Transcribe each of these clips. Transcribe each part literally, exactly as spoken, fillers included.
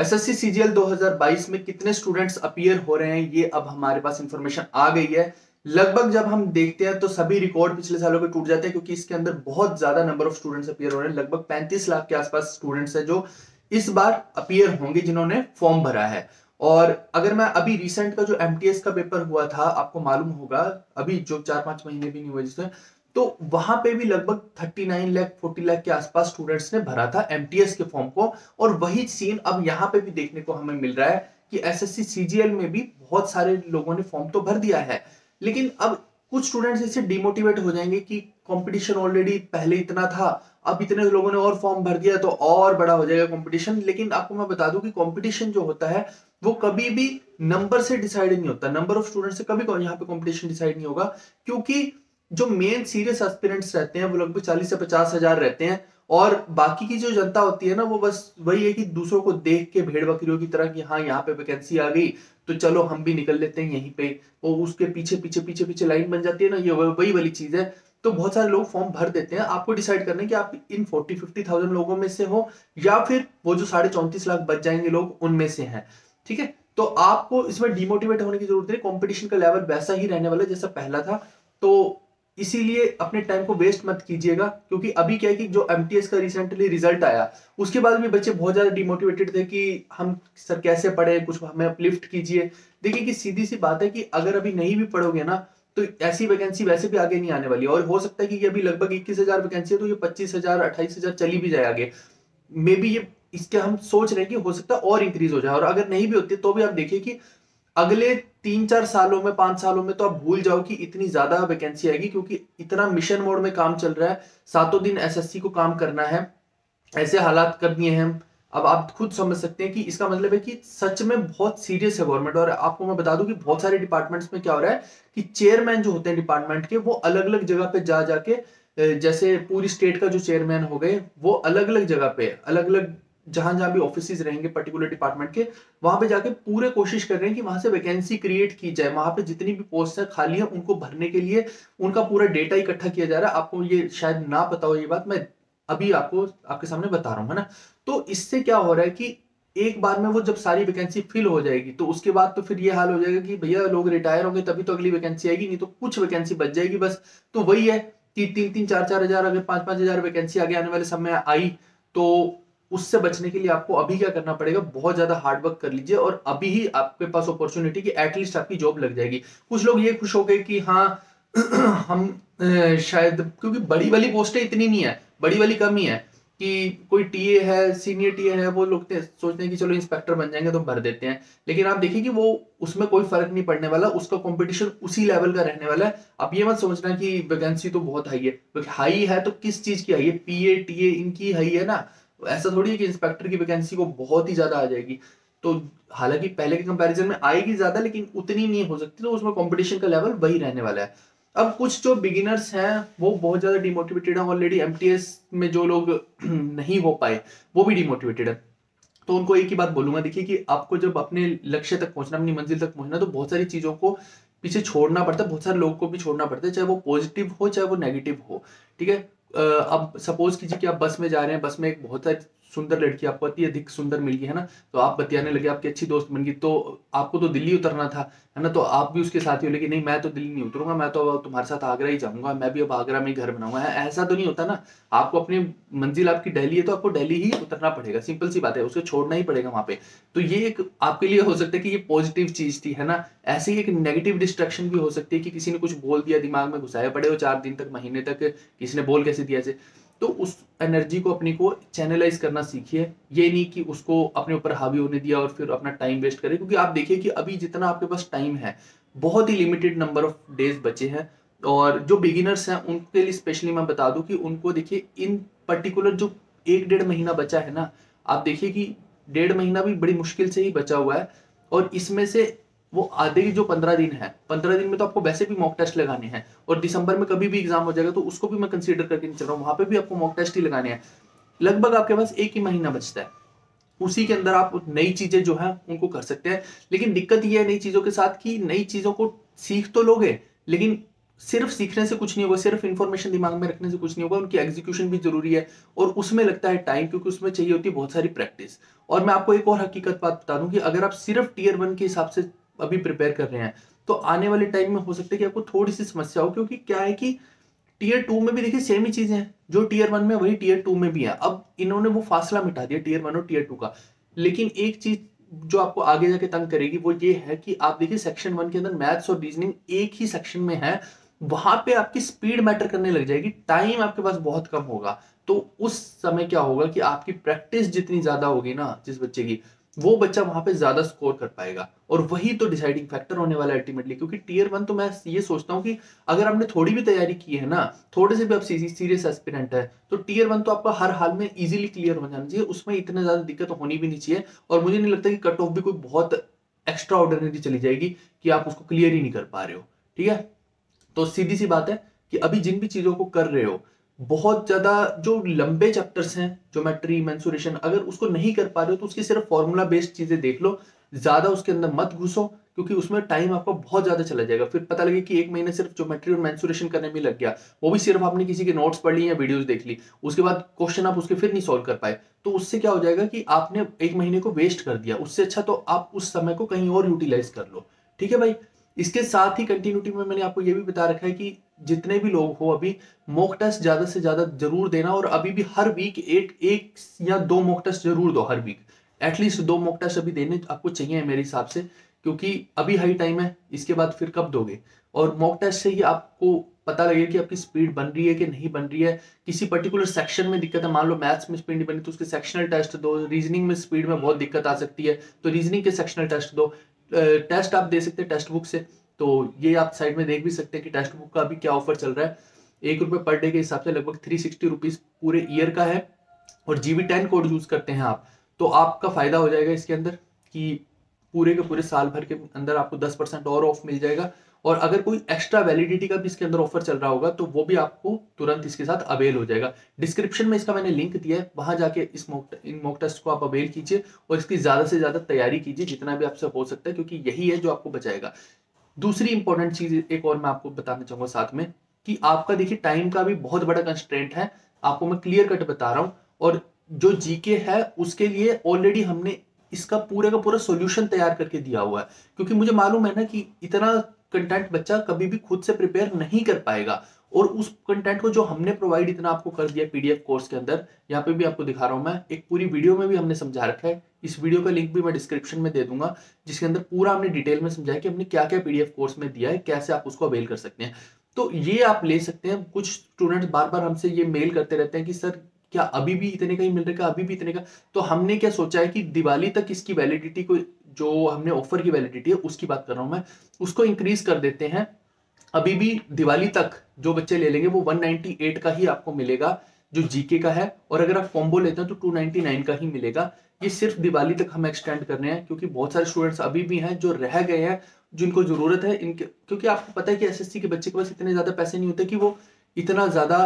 SSC CGL दो हज़ार बाईस में कितने स्टूडेंट्स अपीयर हो रहे हैं, ये अब हमारे पास इंफॉर्मेशन आ गई है। लगभग जब हम देखते हैं तो सभी रिकॉर्ड पिछले सालों के टूट जाते हैं, क्योंकि इसके अंदर बहुत ज्यादा नंबर ऑफ स्टूडेंट्स अपीयर हो रहे हैं। लगभग पैंतीस लाख के आसपास स्टूडेंट्स हैं जो इस बार अपीयर होंगे, जिन्होंने फॉर्म भरा है। और अगर मैं अभी रिसेंट का जो एमटीएस का पेपर हुआ था, आपको मालूम होगा अभी जो चार पांच महीने भी नहीं हुए जिसमें, तो वहां पे भी लगभग उनतालीस लाख चालीस लाख के आसपास स्टूडेंट्स ने भरा था एमटीएस के फॉर्म को। और वही सीन अब यहाँ पे भी देखने को हमें मिल रहा है कि एसएससी सीजीएल में भी बहुत सारे लोगों ने फॉर्म तो भर दिया है, लेकिन अब कुछ स्टूडेंट्स इससे डिमोटिवेट हो जाएंगे कि कंपटीशन ऑलरेडी पहले इतना था, अब इतने लोगों ने और फॉर्म भर दिया तो और बड़ा हो जाएगा कंपटीशन। लेकिन आपको मैं बता दूं कि कंपटीशन जो होता है वो कभी भी नंबर से डिसाइड नहीं होता, नंबर ऑफ स्टूडेंट से कभी यहाँ पे कंपटीशन डिसाइड नहीं होगा, क्योंकि जो मेन सीरियस एस्पिरेंट्स रहते हैं वो लगभग चालीस से पचास हजार रहते हैं, और बाकी की जो जनता होती है ना वो बस वही है कि दूसरों को देख के भेड़ बकरियों की तरह कि हाँ यहाँ पे वैकेंसी आ गई तो चलो हम भी निकल लेते हैं यहीं पे, वो उसके पीछे पीछे पीछे पीछे लाइन बन जाती है ना, ये वही वाली चीज है। तो बहुत सारे लोग फॉर्म भर देते हैं। आपको डिसाइड करना है कि आप इन फोर्टी फिफ्टी थाउजेंड लोगों में से हो या फिर वो जो साढ़े चौंतीस लाख बच जाएंगे लोग उनमें से हैं। ठीक है, तो आपको इसमें डिमोटिवेट होने की जरूरत नहीं, कॉम्पिटिशन का लेवल वैसा ही रहने वाला जैसा पहला था। तो इसीलिए अपने टाइम को वेस्ट मत कीजिएगा, क्योंकि अभी क्या है कि जो एमटीएस का रिसेंटली रिजल्ट आया उसके बाद भी बच्चे बहुत ज्यादा डिमोटिवेटेड थे कि हम सर कैसे पढ़े, कुछ हमें अपलिफ्ट कीजिए। देखिए कि सीधी सी बात है कि अगर अभी नहीं भी पढ़ोगे ना तो ऐसी वैकेंसी वैसे भी आगे नहीं आने वाली, और हो सकता है कि ये अभी लगभग इक्कीस हजार वैकेंसी है तो ये पच्चीस हजार अट्ठाईस हजार चली भी जाए आगे, मे बी ये इसके हम सोच रहे हैं कि हो सकता है और इंक्रीज हो जाए। और अगर नहीं भी होती तो भी आप देखिए कि अगले तीन चार सालों में पांच सालों में तो आप भूल जाओ कि इतनी ज्यादा वैकेंसी आएगी, क्योंकि इतना मिशन मोड में काम चल रहा है, सातों दिन एसएससी को काम करना है, ऐसे हालात कर दिए हैं। अब आप खुद समझ सकते हैं कि इसका मतलब है कि सच में बहुत सीरियस है गवर्नमेंट। और आपको मैं बता दूं कि बहुत सारे डिपार्टमेंट्स में क्या हो रहा है कि चेयरमैन जो होते हैं डिपार्टमेंट के वो अलग अलग जगह पे जा जाके, जैसे पूरी स्टेट का जो चेयरमैन हो गए वो अलग अलग जगह पे अलग अलग जहां जहां भी ऑफिसेज रहेंगे पर्टिकुलर डिपार्टमेंट के वहां पे जाके पूरे कोशिश कर रहे हैं कि वहां से वैकेंसी क्रिएट की जाए, वहां पे जितनी भी पोस्ट खाली है उनको भरने के लिए उनका पूरा डेटा इकट्ठा किया जा रहा है। आपको ये शायद ना पता हो, ये बात मैं अभी आपको आपके सामने बता रहा हूँ, है ना। तो इससे क्या हो रहा है कि एक बार में वो जब सारी वैकेंसी फिल हो जाएगी तो उसके बाद तो फिर ये हाल हो जाएगा कि भैया लोग रिटायर होंगे तभी तो अगली वैकेंसी आएगी, नहीं तो कुछ वैकेंसी बच जाएगी बस। तो वही है कि तीन तीन चार चार हजार अगर पांच पांच हजार वैकेंसी आगे आने वाले समय आई तो उससे बचने के लिए आपको अभी क्या करना पड़ेगा, बहुत ज्यादा हार्डवर्क कर लीजिए और अभी ही आपके पास अपॉर्चुनिटी की एटलीस्ट आपकी जॉब लग जाएगी। कुछ लोग ये खुश हो गए कि हाँ हम शायद, क्योंकि बड़ी वाली पोस्टें इतनी नहीं है, बड़ी वाली कम ही है कि कोई टीए है, सीनियर टीए है, वो लोग सोचते हैं कि चलो इंस्पेक्टर बन जाएंगे तो भर देते हैं, लेकिन आप देखिए कि वो उसमें कोई फर्क नहीं पड़ने वाला, उसका कंपटीशन उसी लेवल का रहने वाला है। आप ये मत सोचना कि वैकेंसी तो बहुत हाई है, हाई है तो किस चीज की हाई है, पीए टीए इनकी हाई है ना, ऐसा थोड़ी है कि इंस्पेक्टर की वैकेंसी को बहुत ही ज्यादा आ जाएगी। तो हालांकि पहले के कंपैरिजन में आएगी ज्यादा लेकिन उतनी नहीं हो सकती, तो उसमें कंपटीशन का लेवल वही रहने वाला है। अब कुछ जो बिगिनर्स हैं वो बहुत ज्यादा डिमोटिवेटेड हैं ऑलरेडी, एमटीएस में जो लोग नहीं हो पाए वो भी डिमोटिवेटेड है, तो उनको एक ही बात बोलूंगा, देखिए कि आपको जब अपने लक्ष्य तक पहुंचना, अपनी मंजिल तक पहुंचना, तो बहुत सारी चीजों को पीछे छोड़ना पड़ता है, बहुत सारे लोगों को भी छोड़ना पड़ता है, चाहे वो पॉजिटिव हो चाहे वो नेगेटिव हो। ठीक है, अब सपोज कीजिए कि आप बस में जा रहे हैं, बस में एक बहुत सुंदर लड़की आपको अति अधिक सुंदर मिल गई है ना, तो आप बतियाने लगे, आपकी अच्छी दोस्त बन गई, तो आपको तो दिल्ली उतरना था है ना, तो आप भी उसके साथ ही हो लेकिन नहीं मैं तो दिल्ली नहीं उतरूंगा, मैं तो तुम्हारे साथ आगरा ही जाऊंगा, मैं भी अब आगरा में घर बनाऊंगा, ऐसा तो नहीं होता ना। आपको अपनी मंजिल आपकी दिल्ली है तो आपको दिल्ली ही उतरना पड़ेगा, सिंपल सी बात है, उसको छोड़ना ही पड़ेगा वहां पे। तो ये एक आपके लिए हो सकता है कि ये पॉजिटिव चीज थी, है ना, ऐसे ही एक नेगेटिव डिस्ट्रक्शन भी हो सकती है कि किसी ने कुछ बोल दिया, दिमाग में घुसाया पड़े हो चार दिन तक महीने तक, किसी ने बोल कैसे दिया ऐसे। तो उस एनर्जी को अपनी को चैनलाइज करना सीखिए, ये नहीं कि उसको अपने ऊपर हावी होने दिया और फिर अपना टाइम वेस्ट करें, क्योंकि आप देखिए कि अभी जितना आपके पास टाइम है बहुत ही लिमिटेड नंबर ऑफ डेज बचे हैं। और जो बिगिनर्स हैं उनके लिए स्पेशली मैं बता दूं कि उनको देखिए इन पर्टिकुलर जो एक डेढ़ महीना बचा है ना, आप देखिए कि डेढ़ महीना भी बड़ी मुश्किल से ही बचा हुआ है, और इसमें से वो आधे ही जो पंद्रह दिन है, पंद्रह दिन में तो आपको वैसे भी मॉक टेस्ट लगाने हैं, और दिसंबर में कभी भी एग्जाम हो जाएगा तो उसको भी मैं कंसीडर करके नहीं चल रहा हूँ, वहां पे भी आपको मॉक टेस्ट ही लगाने हैं। लगभग आपके पास एक ही महीना बचता है, उसी के अंदर आप नई चीजें जो है उनको कर सकते हैं। लेकिन दिक्कत यह है नई चीजों के साथ कि नई चीजों को सीख तो लोगे लेकिन सिर्फ सीखने से कुछ नहीं होगा, सिर्फ इन्फॉर्मेशन दिमाग में रखने से कुछ नहीं होगा, उनकी एग्जीक्यूशन भी जरूरी है और उसमें लगता है टाइम, क्योंकि उसमें चाहिए होती है बहुत सारी प्रैक्टिस। और मैं आपको एक और हकीकत बात बता दूं कि अगर आप सिर्फ टीयर वन के हिसाब से अभी प्रिपेयर कर रहे हैं तो आने वाले टाइम में हो सकता है कि आपको थोड़ी सी समस्या हो, क्योंकि क्या है कि टीयर टू में भी देखिए सेम ही चीजें हैं, जो टीयर वन में वही टीयर टू में भी है। अब इन्होंने वो फासला मिटा दिया टीयर वन और टीयर टू का, लेकिन एक चीज जो आपको आगे जाके तंग करेगी वो ये है कि आप देखिए सेक्शन वन के अंदर मैथ्स और रीजनिंग एक ही सेक्शन में है, वहां पे आपकी स्पीड मैटर करने लग जाएगी, टाइम आपके पास बहुत कम होगा। तो उस समय क्या होगा कि आपकी प्रैक्टिस जितनी ज्यादा होगी ना जिस बच्चे की, वो बच्चा वहां पे ज्यादा स्कोर कर पाएगा और वही तो डिसाइडिंग फैक्टर होने वाला है अल्टीमेटली। क्योंकि टीयर वन तो मैं ये सोचता हूँ कि अगर आपने थोड़ी भी तैयारी की है ना, थोड़े से भी आप सीरियस एस्पिरेंट है, तो टीयर वन तो आपका हर हाल में इजीली क्लियर हो जाना चाहिए, उसमें इतना ज्यादा दिक्कत होनी भी नहीं चाहिए। और मुझे नहीं लगता कि कट ऑफ भी कोई बहुत एक्स्ट्रा ऑर्डिनरी चली जाएगी कि आप उसको क्लियर ही नहीं कर पा रहे हो। ठीक है, तो सीधी सी बात है कि अभी जिन भी चीजों को कर रहे हो, बहुत ज्यादा जो लंबे चैप्टर्स हैं, ज्योमेट्री, मेंसुरेशन, अगर उसको नहीं कर पा रहे हो तो उसकी सिर्फ फॉर्मूला बेस्ड चीजें देख लो, ज्यादा उसके अंदर मत घुसो, क्योंकि उसमें टाइम आपका बहुत ज्यादा चला जाएगा। फिर पता लगे कि एक महीने सिर्फ ज्योमेट्री और मेंसुरेशन करने में लग गया, वो भी सिर्फ आपने किसी के नोट्स पढ़ लिए या वीडियोस देख ली, उसके बाद क्वेश्चन आप उसके फिर नहीं सॉल्व कर पाए, तो उससे क्या हो जाएगा कि आपने एक महीने को वेस्ट कर दिया। उससे अच्छा तो आप उस समय को कहीं और यूटिलाइज कर लो। ठीक है भाई, इसके साथ ही कंटिन्यूटी में मैंने आपको ये भी बता रखा है कि जितने भी लोग हो अभी मॉक टेस्ट ज्यादा से ज्यादा जरूर देना, और अभी भी हर वीक एक एक या दो मॉक टेस्ट जरूर दो, हर वीक एटलीस्ट दो मॉक टेस्ट अभी देने आपको चाहिए मेरे हिसाब से, क्योंकि अभी हाई टाइम है, इसके बाद फिर कब दोगे। और मॉक टेस्ट से ही आपको पता लगेगा कि आपकी स्पीड बन रही है कि नहीं बन रही है, किसी पर्टिकुलर सेक्शन में दिक्कत है, मान लो मैथ्स में स्पीड नहीं बनी तो उसके सेक्शनल टेस्ट दो, रीजनिंग में स्पीड में बहुत दिक्कत आ सकती है तो रीजनिंग के सेक्शनल टेस्ट दो, टेस्ट आप दे सकते हैं टेस्ट बुक से, तो ये आप साइड में देख भी सकते हैं कि टेस्ट बुक का अभी क्या ऑफर चल रहा है। एक रुपये पर डे के हिसाब से लगभग थ्री सिक्सटी रुपीज पूरे ईयर का है, और जीबी टेन कोड यूज करते हैं आप तो आपका फायदा हो जाएगा इसके अंदर कि पूरे के पूरे साल भर के अंदर आपको दस परसेंट और ऑफ मिल जाएगा। और अगर कोई एक्स्ट्रा वैलिडिटी का भी इसके अंदर ऑफर चल रहा होगा तो वो भी आपको तुरंत इसके साथ अवेल हो जाएगा। डिस्क्रिप्शन में इसका मैंने लिंक दिया है, वहां जाके इस मॉक इन मॉक टेस्ट को आप अवेल कीजिए और इसकी ज्यादा से ज्यादा तैयारी कीजिए जितना भी आपसे हो सकता है, क्योंकि यही है जो आपको बचाएगा। दूसरी इंपॉर्टेंट चीज एक और मैं आपको बताना चाहूंगा साथ में कि आपका देखिए टाइम का भी बहुत बड़ा कंस्ट्रेंट है, आपको मैं क्लियर कट बता रहा हूँ। और जो जीके है उसके लिए ऑलरेडी हमने इसका पूरे का पूरा सॉल्यूशन तैयार करके दिया हुआ है, क्योंकि मुझे मालूम है ना कि इतना कंटेंट बच्चा कभी भी खुद से प्रिपेयर नहीं कर पाएगा, और उस कंटेंट को जो हमने प्रोवाइड इतना आपको कर दिया पीडीएफ कोर्स के अंदर, यहाँ पे भी आपको दिखा रहा हूँ मैं, एक पूरी वीडियो में भी हमने समझा रखा है। इस वीडियो का लिंक भी मैं डिस्क्रिप्शन में दे दूंगा, जिसके अंदर पूरा हमने डिटेल में समझाया कि हमने क्या क्या पीडीएफ कोर्स में दिया है, कैसे आप उसको अवेल कर सकते हैं। तो ये आप ले सकते हैं। कुछ स्टूडेंट्स बार बार हमसे ये मेल करते रहते हैं कि सर क्या अभी भी इतने का ही मिल रहा है, अभी भी इतने का, तो हमने क्या सोचा है कि दिवाली तक इसकी वैलिडिटी को, जो हमने ऑफर की वैलिडिटी है उसकी बात कर रहा हूं मैं, उसको इंक्रीज कर देते हैं। अभी भी दिवाली तक जो बच्चे ले लेंगे वो एक सौ अट्ठानवे का ही आपको मिलेगा जो जीके का है, और अगर आप कॉम्बो लेते हैं तो दो सौ निन्यानवे का ही मिलेगा। ये सिर्फ दिवाली तक हम एक्सटेंड कर रहे हैं, क्योंकि बहुत सारे स्टूडेंट्स अभी भी हैं जो रह गए हैं, जिनको जरूरत है इनके, क्योंकि आपको पता है कि एसएससी के बच्चे के पास इतने ज्यादा पैसे नहीं होते कि वो इतना ज्यादा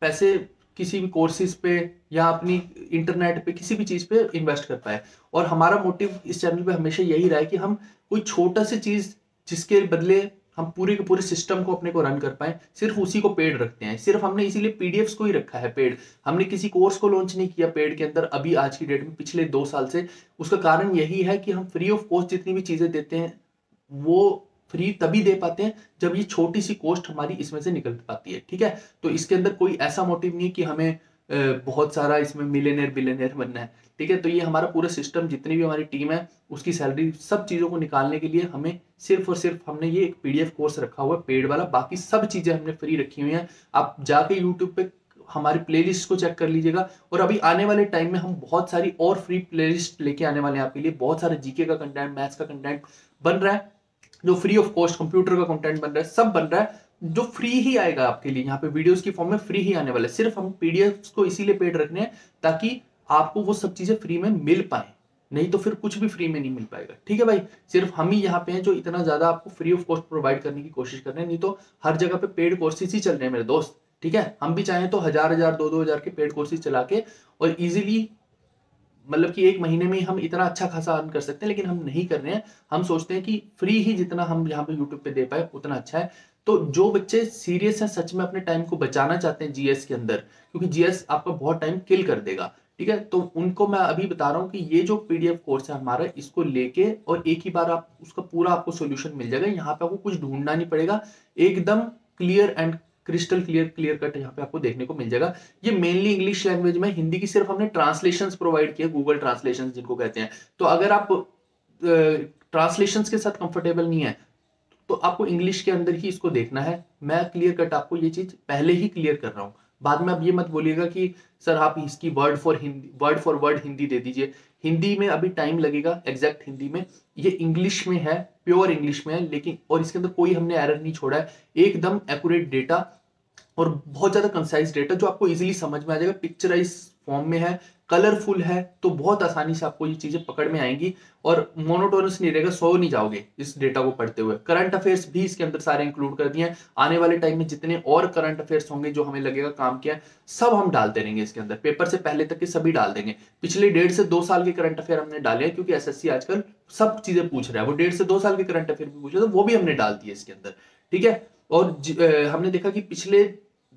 पैसे किसी भी कोर्सेज पे या अपनी इंटरनेट पे किसी भी चीज पे इन्वेस्ट कर पाए। और हमारा मोटिव इस चैनल पे हमेशा यही रहा है कि हम कोई छोटा सी चीज जिसके बदले हम पूरे के पूरे सिस्टम को अपने को रन कर पाए, सिर्फ उसी को पेड रखते हैं। सिर्फ हमने इसीलिए पीडीएफ को ही रखा है पेड, हमने किसी कोर्स को लॉन्च नहीं किया पेड के अंदर अभी आज की डेट में पिछले दो साल से। उसका कारण यही है कि हम फ्री ऑफ कॉस्ट जितनी भी चीजें देते हैं वो फ्री तभी दे पाते हैं जब ये छोटी सी कॉस्ट हमारी इसमें से निकल पाती है। ठीक है, तो इसके अंदर कोई ऐसा मोटिव नहीं है कि हमें बहुत सारा इसमें मिलियनेयर बिलियनेयर बनना है। ठीक है, तो ये हमारा पूरा सिस्टम, जितनी भी हमारी टीम है उसकी सैलरी, सब चीज़ों को निकालने के लिए हमें सिर्फ और सिर्फ हमने ये एक पीडीएफ कोर्स रखा हुआ है पेड वाला, बाकी सब चीज़ें हमने फ्री रखी हुई हैं। आप जाके यूट्यूब पे हमारी प्लेलिस्ट को चेक कर लीजिएगा, और अभी आने वाले टाइम में हम बहुत सारी और फ्री प्लेलिस्ट लेके आने वाले हैं आपके लिए। बहुत सारे जीके का कंटेंट, मैथ्स का कंटेंट बन रहा है जो फ्री ऑफ कॉस्ट, कंप्यूटर का कंटेंट बन रहा है, सब बन रहा है जो फ्री ही आएगा आपके लिए, यहाँ पे वीडियोस की फॉर्म में फ्री ही आने वाला है। सिर्फ हम पीडीएफ को इसीलिए पेड रखने हैं ताकि आपको वो सब चीजें फ्री में मिल पाए, नहीं तो फिर कुछ भी फ्री में नहीं मिल पाएगा। ठीक है भाई, सिर्फ हम ही यहाँ पे हैं जो इतना ज्यादा आपको फ्री ऑफ कॉस्ट प्रोवाइड करने की कोशिश कर रहे हैं, नहीं तो हर जगह पे पेड कोर्सेज ही चल रहे हैं मेरे दोस्त। ठीक है, हम भी चाहें तो हजार हजार दो दो हजार के पेड कोर्सेज चला के और इजिली मतलब कि एक महीने में हम इतना अच्छा खासा अर्न कर सकते हैं, लेकिन हम नहीं कर रहे हैं। हम सोचते हैं कि फ्री ही जितना हम यहाँ पे यूट्यूब पे दे पाए उतना अच्छा है। तो जो बच्चे सीरियस है सच में अपने टाइम को बचाना चाहते हैं जीएस के अंदर, क्योंकि जीएस आपका बहुत टाइम किल कर देगा, ठीक है, तो उनको मैं अभी बता रहा हूँ कि ये जो पीडीएफ कोर्स है हमारा, इसको लेके और एक ही बार आप उसका पूरा आपको सोल्यूशन मिल जाएगा। यहाँ पे आपको कुछ ढूंढना नहीं पड़ेगा, एकदम clear and crystal clear clear cut यहाँ पे आपको देखने को मिल जाएगा। ये मेनली इंग्लिश लैंग्वेज में, हिंदी की सिर्फ हमने ट्रांसलेशंस प्रोवाइड किए, गूगल ट्रांसलेशंस जिनको कहते हैं। तो अगर आप ट्रांसलेशंस के साथ कंफर्टेबल नहीं है तो आपको इंग्लिश के अंदर ही इसको देखना है। मैं क्लियर कट आपको ये चीज पहले ही क्लियर कर रहा हूँ, बाद में आप ये मत बोलिएगा कि सर आप इसकी word for Hindi word for word Hindi दे दीजिए। हिंदी में अभी टाइम लगेगा एग्जैक्ट हिंदी में, ये इंग्लिश में है, प्योर इंग्लिश में है, लेकिन और इसके अंदर कोई हमने एरर नहीं छोड़ा है, एकदम एक्यूरेट डेटा और बहुत ज़्यादा कंसाइज डेटा जो आपको इजीली समझ में आ जाएगा। पिक्चराइज फॉर्म में है, कलरफुल है, तो बहुत आसानी से आपको ये चीज़ें पकड़ में आएंगी और मोनोटोनस नहीं रहेगा, सो नहीं जाओगे इस डेटा को पढ़ते हुए। करंट अफेयर्स भी इसके अंदर सारे इंक्लूड कर दिए हैं, आने वाले टाइम में जितने और करंट अफेयर्स होंगे जो हमें लगेगा काम किया है सब हम डालते रहेंगे इसके अंदर, पेपर से पहले तक के सभी डाल देंगे। पिछले डेढ़ से दो साल के करंट अफेयर हमने डाले हैं, क्योंकि एसएससी आजकल सब चीज़ें पूछ रहा है, वो डेढ़ से दो साल के करंट अफेयर भी पूछ रहे थे, वो भी हमने डाल दिए इसके अंदर, ठीक है। और हमने देखा कि पिछले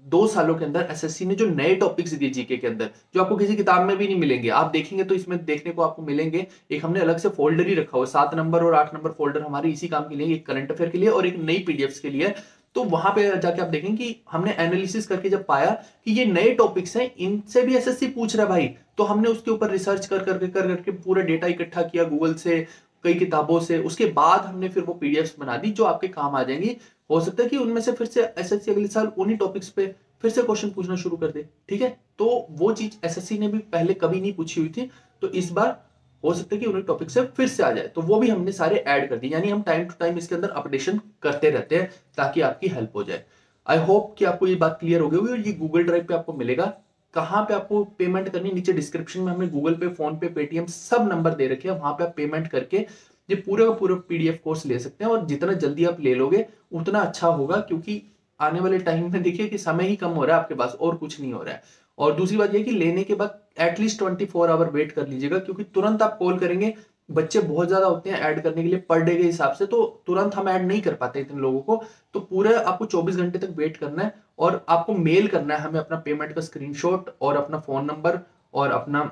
दो सालों के अंदर एसएससी ने जो नए टॉपिक्स दिए जीके के अंदर, जो आपको किसी किताब में भी नहीं मिलेंगे, आप देखेंगे तो इसमें देखने को आपको मिलेंगे। एक हमने अलग से फोल्डर ही रखा हुआ, सात नंबर और आठ नंबर फोल्डर हमारे इसी काम के लिए, एक करंट अफेयर के लिए और एक नई पीडीएफ्स के लिए। तो वहां पे जाके आप देखेंगे कि हमने एनालिसिस करके जब पाया कि ये नए टॉपिक्स हैं, इनसे भी एसएससी पूछ रहा है भाई, तो हमने उसके ऊपर रिसर्च कर करके कर करके पूरा डेटा इकट्ठा किया गूगल से, कई किताबों से, उसके बाद हमने फिर वो पीडीएफ्स बना दी जो आपके काम आ जाएंगी। हो सकता है कि उनमें से फिर से एसएससी अगले साल उन्हीं टॉपिक्स पे फिर से क्वेश्चन पूछना शुरू कर दे, ठीक है, तो वो चीज एसएससी ने भी पहले कभी नहीं पूछी हुई थी, तो इस बार हो सकता है कि उन्हीं टॉपिक से फिर से आ जाए, तो वो भी हमने सारे ऐड कर दिए। यानी हम टाइम टू टाइम इसके अंदर अपडेशन करते रहते हैं ताकि आपकी हेल्प हो जाए। आई होप कि आपको ये बात क्लियर हो गई होगी। और ये गूगल ड्राइव पे आपको मिलेगा, कहाँ पे आपको पेमेंट करनी, नीचे डिस्क्रिप्शन में हमने गूगल पे, फोन पे, पेटीएम सब नंबर दे रखे हैं, वहां पे आप पेमेंट करके ये पूरा का पूरा पीडीएफ कोर्स ले सकते हैं। और जितना जल्दी आप ले लोगे उतना अच्छा होगा, क्योंकि आने वाले टाइम में देखिए कि समय ही कम हो रहा है आपके पास, और कुछ नहीं हो रहा है। और दूसरी बात यह कि लेने के बाद at least twenty four hour wait कर लीजिएगा, क्योंकि तुरंत आप कॉल करेंगे, बच्चे बहुत ज्यादा होते हैं ऐड करने के लिए पर डे के हिसाब से, तो तुरंत हम ऐड नहीं कर पाते इतने लोगों को, तो पूरा आपको चौबीस घंटे तक वेट करना है। और आपको मेल करना है हमें अपना पेमेंट का स्क्रीनशॉट और अपना फोन नंबर और अपना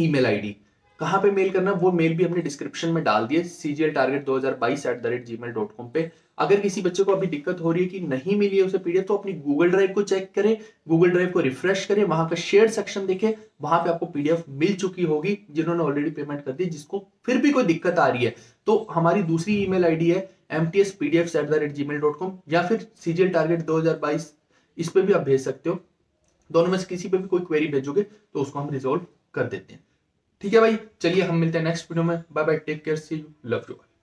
ईमेल आईडी। कहाँ पे मेल करना है वो मेल भी हमने डिस्क्रिप्शन में डाल दिए, सीजीएल टारगेट दो हजार बाईस at the rate Gmail dot com पे। अगर किसी बच्चे को अभी दिक्कत हो रही है कि नहीं मिली है उसे पीडीएफ, तो अपनी गूगल ड्राइव को चेक करें, गूगल ड्राइव को रिफ्रेश करें, वहां का शेयर सेक्शन देखें, वहां पे आपको पीडीएफ मिल चुकी होगी जिन्होंने ऑलरेडी पेमेंट कर दी। जिसको फिर भी कोई दिक्कत आ रही है तो हमारी दूसरी ईमेल आईडी है M T S P D F at the rate Gmail dot com, या फिर सीजीएल टारगेट दो हजार बाईस, इस पे भी आप भेज सकते हो। दोनों में से किसी पे भी कोई क्वेरी भेजोगे तो उसको हम रिजोल्व कर देते हैं, ठीक है भाई। चलिए हम मिलते हैं नेक्स्ट वीडियो में, bye bye, take care, see you, love you.